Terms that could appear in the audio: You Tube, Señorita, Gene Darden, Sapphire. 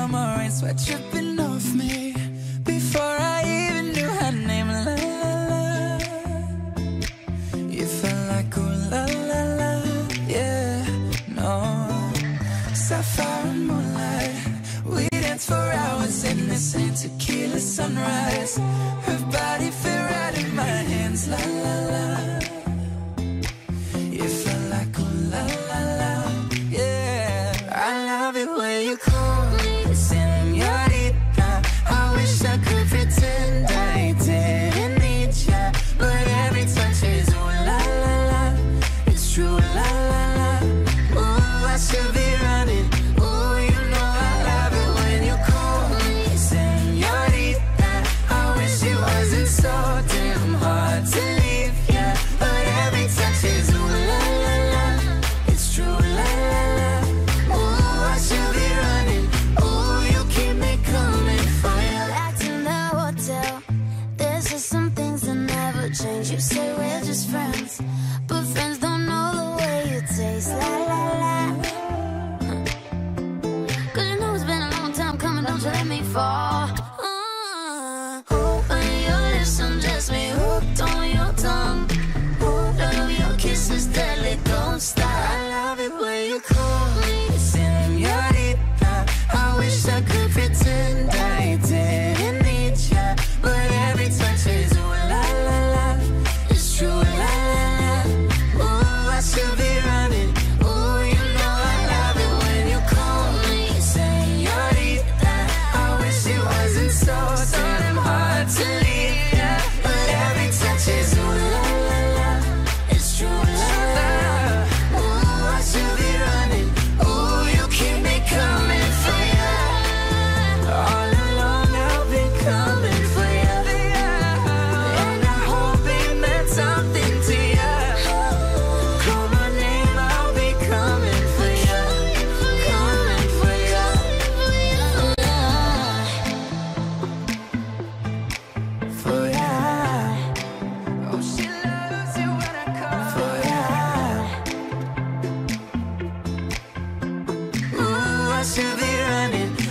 I'm alright, sweat dripping off me before I even knew her name. La la la, you felt like ooh la la la, yeah, no. Sapphire and moonlight, we danced for hours in the sand, tequila sunrise. Her body fit right in my hands, la la la. You felt like ooh la la la, yeah. I love it when you call me. You say we're just friends, but friends don't know the way you taste. La la la. Cause you know it's been a long time coming, don't you let me fall. Oh, when you listen, just me hooked on your tongue. Oh, love your kisses deadly, don't stop. I love it when you call me señorita. I wish I could pretend I didn't need ya, but every touch is ooh la la. True, la, la, la. Ooh, I should be running. Ooh, you know I love it when you call me señorita. I wish it wasn't so damn hard to leave, yeah. But every touch is ooh, la, la, la. It's true, la, la, la. Ooh, I should be running. Ooh, you keep me coming for ya. All alone I've been coming. Should be running.